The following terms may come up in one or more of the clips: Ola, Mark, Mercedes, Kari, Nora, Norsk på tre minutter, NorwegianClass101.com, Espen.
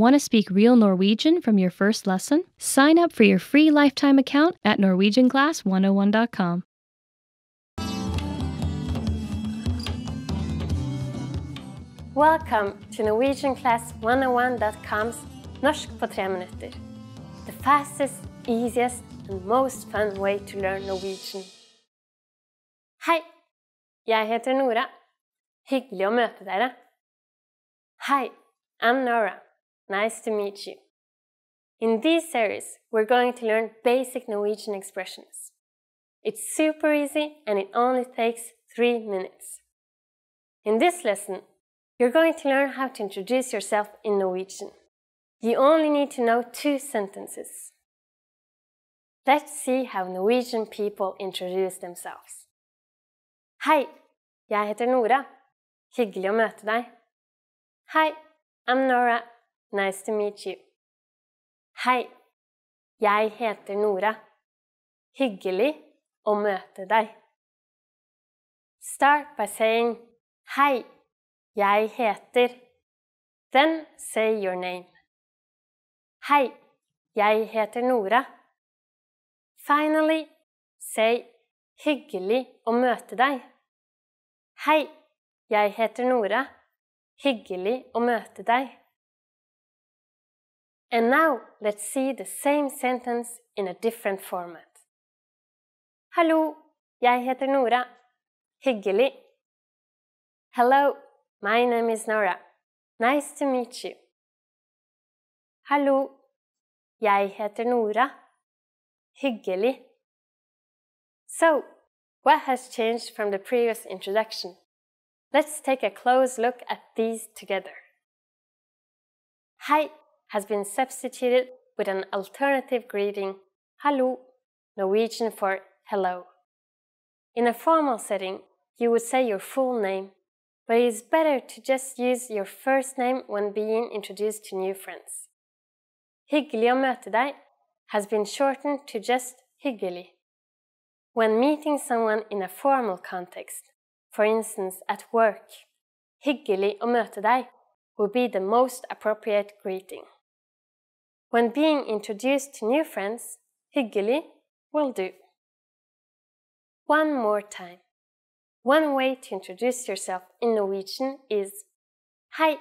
Want to speak real Norwegian from your first lesson? Sign up for your free lifetime account at NorwegianClass101.com. Welcome to NorwegianClass101.com's Norsk på tre minutter, the fastest, easiest and most fun way to learn Norwegian. Hei, jeg heter Nora. Hyggelig å møte dere. Hi, I'm Nora. Nice to meet you. In this series, we're going to learn basic Norwegian expressions. It's super easy and it only takes 3 minutes. In this lesson, you're going to learn how to introduce yourself in Norwegian. You only need to know 2 sentences. Let's see how Norwegian people introduce themselves. Hei, jeg heter Nora. Hyggelig å møte deg. Hi, I'm Nora. Nice to meet you. Hei, jeg heter Nora. Hyggelig å møte deg. Start by saying, Hei, jeg heter. Then say your name. Hei, jeg heter Nora. Finally, say, Hyggelig å møte deg. Hei, jeg heter Nora. Hyggelig å møte deg. And now, let's see the same sentence in a different format. Hallo, jeg heter Nora. Hyggelig. Hello, my name is Nora. Nice to meet you. Hallo, jeg heter Nora. Hyggelig. So, what has changed from the previous introduction? Let's take a close look at these together. Hei has been substituted with an alternative greeting, hallo, Norwegian for hello. In a formal setting, you would say your full name, but it is better to just use your first name when being introduced to new friends. Hyggelig å møte deg has been shortened to just hyggelig. When meeting someone in a formal context, for instance at work, hyggelig å møte deg would be the most appropriate greeting. When being introduced to new friends, hyggelig will do. One more time. One way to introduce yourself in Norwegian is Hei,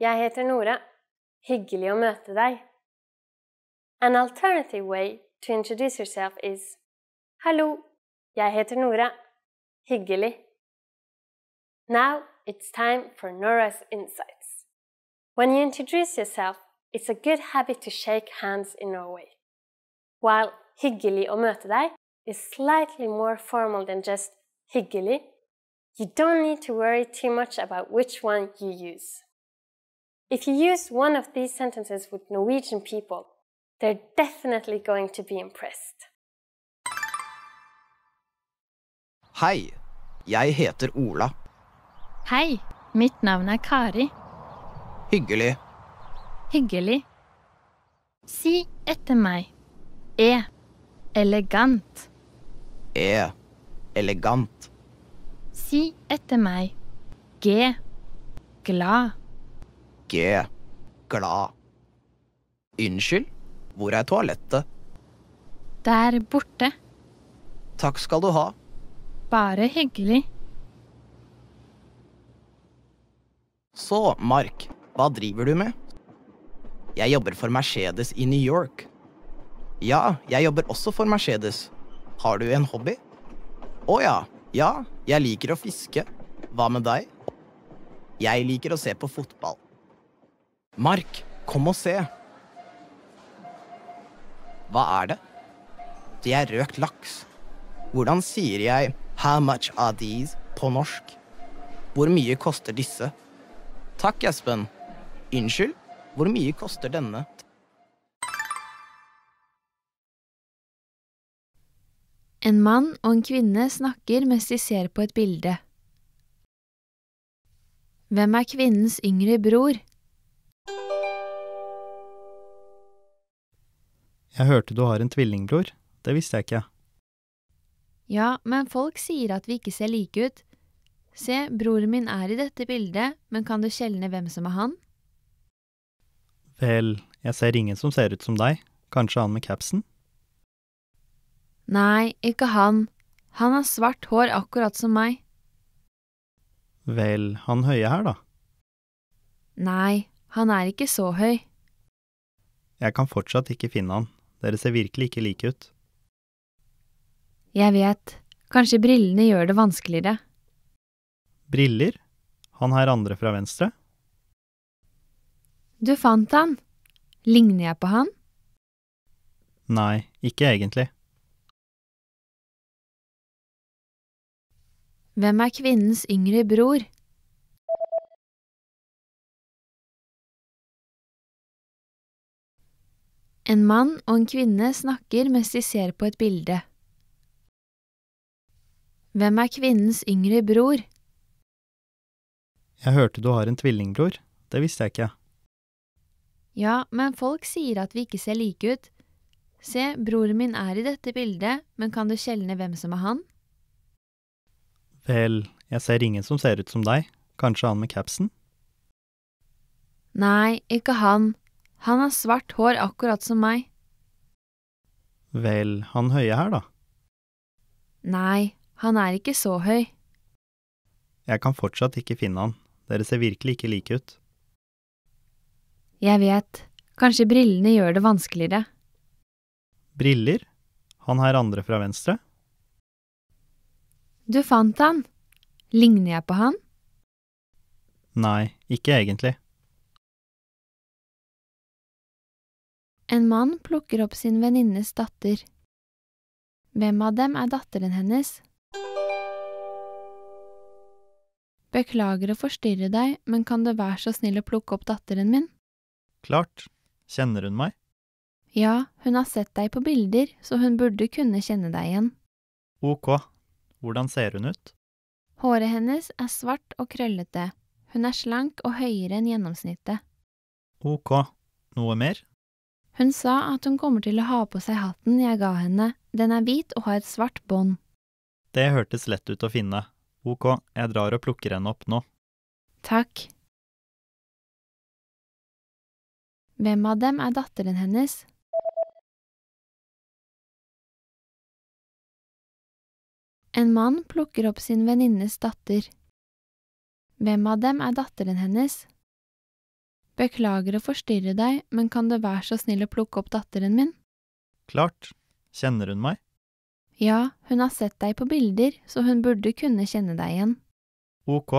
jeg heter Nora. Hyggelig å møte deg. An alternative way to introduce yourself is Hallo, jeg heter Nora. Hyggelig. Now it's time for Nora's insights. When you introduce yourself, it's a good habit to shake hands in Norway. While hyggelig å møte deg is slightly more formal than just hyggelig, you don't need to worry too much about which one you use. If you use one of these sentences with Norwegian people, they're definitely going to be impressed. Hei, jeg heter Ola. Hei, mitt navn Kari. Hyggelig. Hyggelig. Si etter meg. Elegant. Elegant. Si etter meg. Glad. Glad. Unnskyld, hvor toalettet? Der borte. Takk skal du ha. Bare hyggelig. Så, Mark, hva driver du med? Jeg jobber for Mercedes I New York. Ja, jeg jobber også for Mercedes. Har du en hobby? Ja, jeg liker å fiske. Hva med deg? Jeg liker å se på fotball. Mark, kom og se. Hva det? Det røkt laks. Hvordan sier jeg How much are these på norsk? Hvor mye koster disse? Takk, Espen. Unnskyld, hvor mye koster denne? En mann og en kvinne snakker mens de ser på et bilde. Hvem kvinnens yngre bror? Jeg hørte du har en tvillingbror. Det visste jeg ikke. Ja, men folk sier at vi ikke ser like ut. Se, broren min I dette bildet, men kan du skjelne hvem som han? Vel, jeg ser ingen som ser ut som deg. Kanskje han med kapsen? Nei, ikke han. Han har svart hår akkurat som meg. Vel, han høye her da? Nei, han er ikke så høy. Jeg kan fortsatt ikke finne han. Dere ser virkelig ikke like ut. Jeg vet. Kanskje brillene gjør det vanskeligere. Briller? Han her andre fra venstre? Du fant han. Ligner jeg på han? Nei, ikke egentlig. Hvem er kvinnens yngre bror? En mann og en kvinne snakker mens de ser på et bilde. Hvem er kvinnens yngre bror? Jeg hørte du har en tvillingbror. Det visste jeg ikke. Ja, men folk sier at vi ikke ser like ut. Se, broren min er i dette bildet, men kan du skjelne hvem som er han? Vel, jeg ser ingen som ser ut som deg. Kanskje han med kapsen? Nei, ikke han. Han har svart hår akkurat som meg. Vel, han høye her da? Nei, han er ikke så høy. Jeg kan fortsatt ikke finne han. Dere ser virkelig ikke like ut. Jeg vet. Kanskje brillene gjør det vanskeligere. Briller? Han her andre fra venstre? Du fant han. Ligner jeg på han? Nei, ikke egentlig. En mann plukker opp sin venninnes datter. Hvem av dem er datteren hennes? Beklager å forstyrre deg, men kan du være så snill å plukke opp datteren min? Klart. Kjenner hun meg? Ja, hun har sett deg på bilder, så hun burde kunne kjenne deg igjen. Ok. Hvordan ser hun ut? Håret hennes er svart og krøllete. Hun er slank og høyere enn gjennomsnittet. Ok. Noe mer? Hun sa at hun kommer til å ha på seg hatten jeg ga henne. Den er hvit og har et svart bånd. Det hørtes lett ut å finne. Ok, jeg drar og plukker henne opp nå. Takk. Hvem av dem er datteren hennes? En mann plukker opp sin venninnes datter. Hvem av dem er datteren hennes? Beklager å forstyrre deg, men kan du være så snill å plukke opp datteren min? Klart. Kjenner hun meg? Ja, hun har sett deg på bilder, så hun burde kunne kjenne deg igjen. Ok.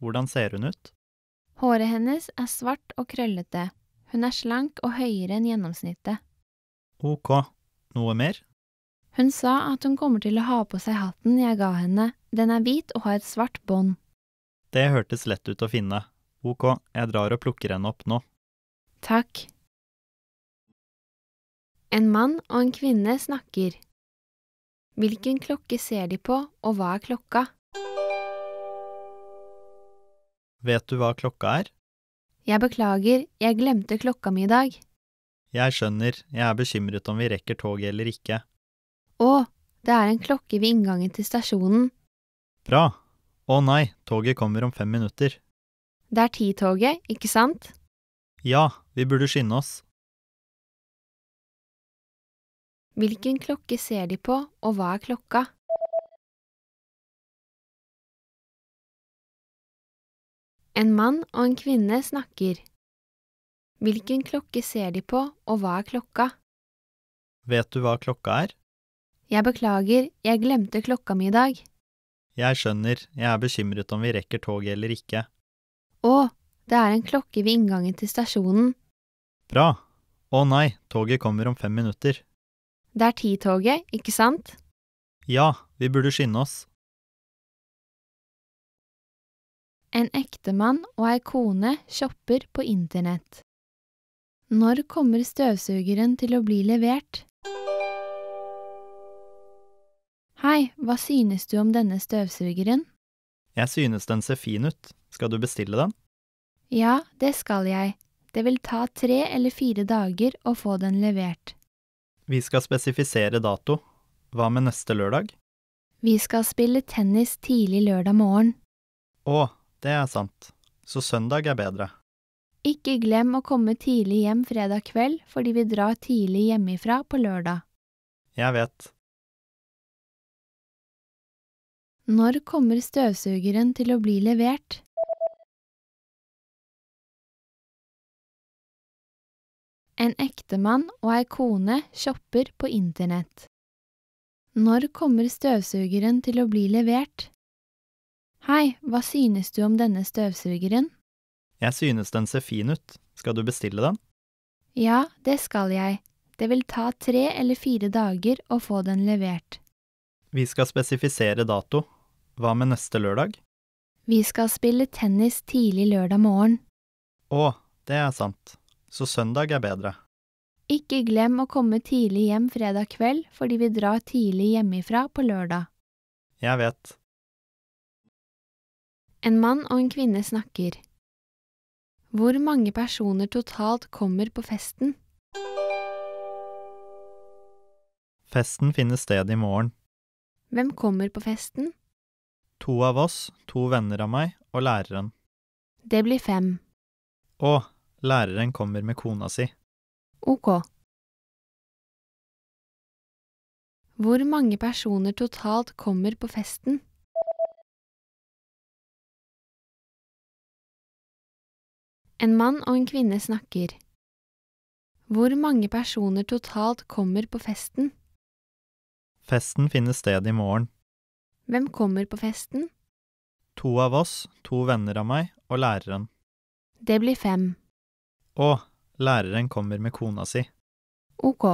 Hvordan ser hun ut? Håret hennes er svart og krøllete. Hun er slank og høyere enn gjennomsnittet. Ok. Noe mer? Hun sa at hun kommer til å ha på seg hatten jeg ga henne. Den er hvit og har et svart bånd. Det hørtes lett ut å finne. Ok, jeg drar og plukker henne opp nå. Takk. En mann og en kvinne snakker. Hvilken klokke ser de på, og hva er klokka? Vet du hva klokka er? Jeg beklager, jeg glemte klokka mi i dag. Jeg skjønner, jeg er bekymret om vi rekker toget eller ikke. Å, det er en klokke ved inngangen til stasjonen. Bra. Å nei, toget kommer om 5 minutter. Det er 10-toget, ikke sant? Ja, vi burde skynde oss. Hvilken klokke ser de på, og hva er klokka? En mann og en kvinne snakker. Hvilken klokke ser de på, og hva er klokka? Vet du hva klokka er? Jeg beklager, jeg glemte klokka mi i dag. Jeg skjønner, jeg er bekymret om vi rekker toget eller ikke. Å, det er en klokke ved inngangen til stasjonen. Bra. Å nei, toget kommer om 5 minutter. Det er 10-toget, ikke sant? Ja, vi burde skynde oss. En ektemann og ei kone shopper på internett. Når kommer støvsugeren til å bli levert? Hei, hva synes du om denne støvsugeren? Jeg synes den ser fin ut. Skal du bestille den? Ja, det skal jeg. Det vil ta 3 eller 4 dager å få den levert. Vi skal spesifisere dato. Hva med neste lørdag? Vi skal spille tennis tidlig lørdag morgen. Å, det er sant. Så søndag er bedre. Ikke glem å komme tidlig hjem fredag kveld, fordi vi drar tidlig hjemmefra på lørdag. Jeg vet. Når kommer støvsugeren til å bli levert? En ektemann og ei kone shopper på internett. Når kommer støvsugeren til å bli levert? Hei, hva synes du om denne støvsugeren? Jeg synes den ser fin ut. Skal du bestille den? Ja, det skal jeg. Det vil ta 3 eller 4 dager å få den levert. Vi skal spesifisere dato. Hva med neste lørdag? Vi skal spille tennis tidlig lørdag morgen. Å, det er sant. Så søndag er bedre. Ikke glem å komme tidlig hjem fredag kveld, fordi vi drar tidlig hjemmefra på lørdag. Jeg vet. En mann og en kvinne snakker. Hvor mange personer totalt kommer på festen? Festen finner sted i morgen. Hvem kommer på festen? 2 av oss, 2 venner av meg og læreren. Det blir 5. Og læreren kommer med kona si. Ok. Hvor mange personer totalt kommer på festen? 1 mann og en kvinne snakker. Hvor mange personer totalt kommer på festen? Festen finner sted i morgen. Hvem kommer på festen? 2 av oss, 2 venner av meg og læreren. Det blir 5. Og læreren kommer med kona si. Ok.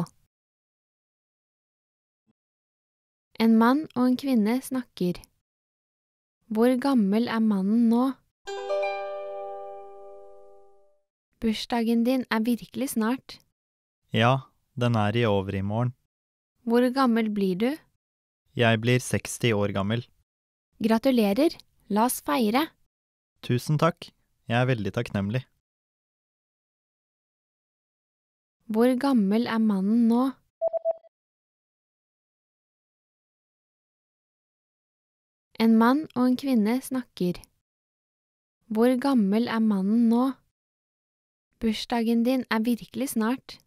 En mann og en kvinne snakker. Hvor gammel er mannen nå? Bursdagen din er virkelig snart. Ja, den er i over i morgen. Hvor gammel blir du? Jeg blir 60 år gammel. Gratulerer, la oss feire. Tusen takk, jeg er veldig takknemlig. Hvor gammel er mannen nå? En mann og en kvinne snakker. Hvor gammel er mannen nå? Bursdagen din er virkelig snart.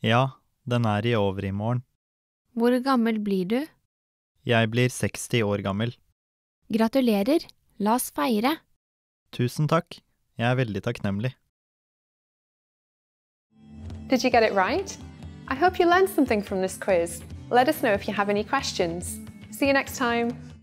Ja, den er i over i morgen. Hvor gammel blir du? Jeg blir 60 år gammel. Gratulerer, la oss feire. Tusen takk, jeg er veldig takknemlig. Did you get it right? I hope you learned something from this quiz. Let us know if you have any questions. See you next time.